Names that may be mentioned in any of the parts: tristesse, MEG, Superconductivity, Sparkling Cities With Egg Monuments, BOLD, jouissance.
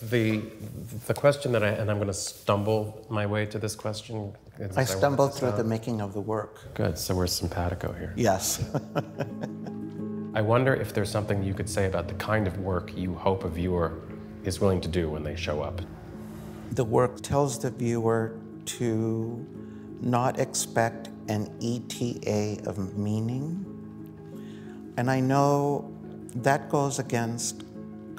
The question that and I'm going to stumble my way to this question. I stumbled through the making of the work. Good, so we're simpatico here. Yes. I wonder if there's something you could say about the kind of work you hope a viewer is willing to do when they show up. The work tells the viewer to not expect an ETA of meaning. And I know that goes against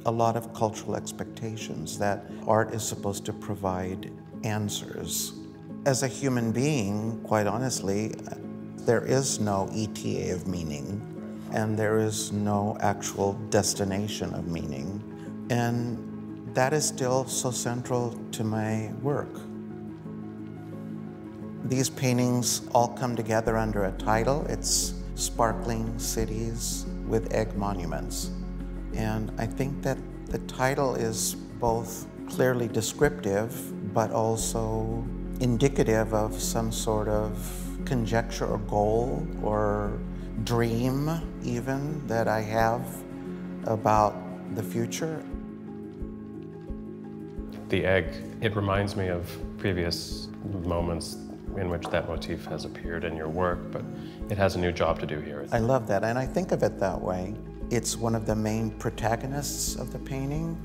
a lot of cultural expectations that art is supposed to provide answers. As a human being, quite honestly, there is no ETA of meaning, and there is no actual destination of meaning. And that is still so central to my work. These paintings all come together under a title. It's Sparkling Cities with Egg Monuments. And I think that the title is both clearly descriptive, but also indicative of some sort of conjecture or goal or dream even that I have about the future. The egg, it reminds me of previous moments in which that motif has appeared in your work, but it has a new job to do here. I love that, and I think of it that way. It's one of the main protagonists of the painting,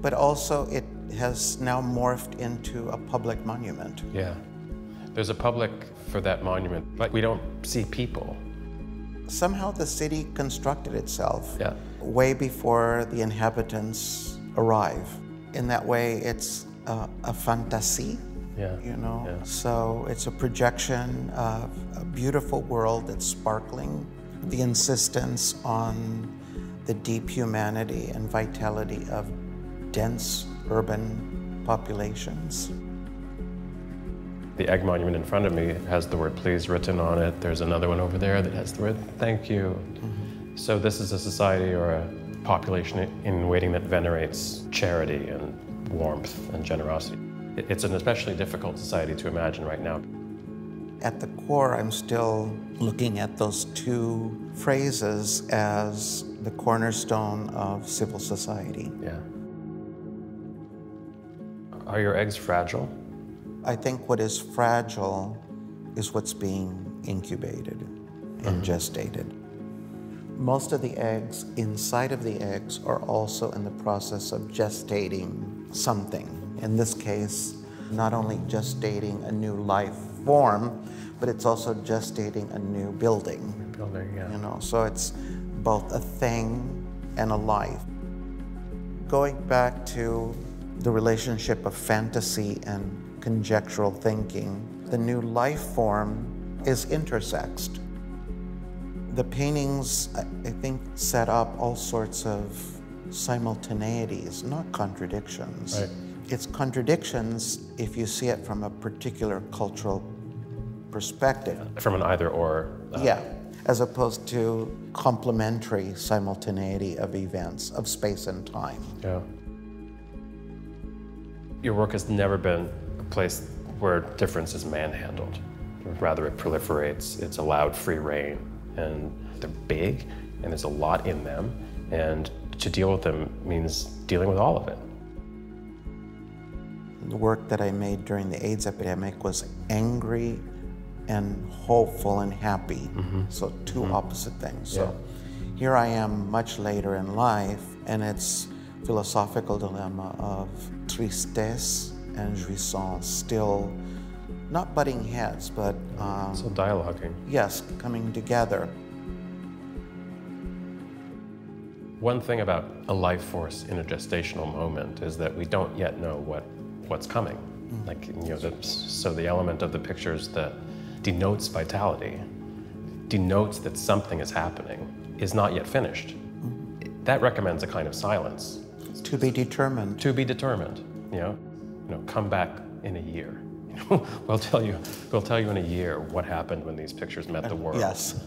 but also it has now morphed into a public monument. Yeah, there's a public for that monument, but we don't see people. Somehow the city constructed itself way before the inhabitants arrive. In that way, it's a fantasy, you know? Yeah. So it's a projection of a beautiful world that's sparkling. The insistence on the deep humanity and vitality of dense urban populations. The egg monument in front of me has the word please written on it. There's another one over there that has the word thank you. Mm-hmm. So this is a society or a population in waiting that venerates charity and warmth and generosity. It's an especially difficult society to imagine right now. At the core, I'm still looking at those two phrases as the cornerstone of civil society. Yeah. Are your eggs fragile? I think what is fragile is what's being incubated and gestated. Most of the eggs inside of the eggs are also in the process of gestating something. In this case, not only gestating a new life form, but it's also gestating a new building. You know, so it's both a thing and a life. Going back to the relationship of fantasy and conjectural thinking, the new life form is intersexed. The paintings, I think, set up all sorts of simultaneities, not contradictions. Right. It's contradictions if you see it from a particular cultural perspective. From an either or. As opposed to complementary simultaneity of events, of space and time. Yeah. Your work has never been a place where difference is manhandled. Rather, it proliferates, it's allowed free reign, and they're big, and there's a lot in them, and to deal with them means dealing with all of it. The work that I made during the AIDS epidemic was angry and hopeful and happy. So two opposite things. So here I am much later in life, and it's philosophical dilemma of tristesse and jouissance, still not butting heads, but... so dialoguing. Yes, coming together. One thing about a life force in a gestational moment is that we don't yet know what's coming. Like, you know, so the element of the pictures that denotes vitality, denotes that something is happening, is not yet finished. That recommends a kind of silence. To be determined. To be determined, you know? Come back in a year. We'll tell you in a year what happened when these pictures met the world. Yes.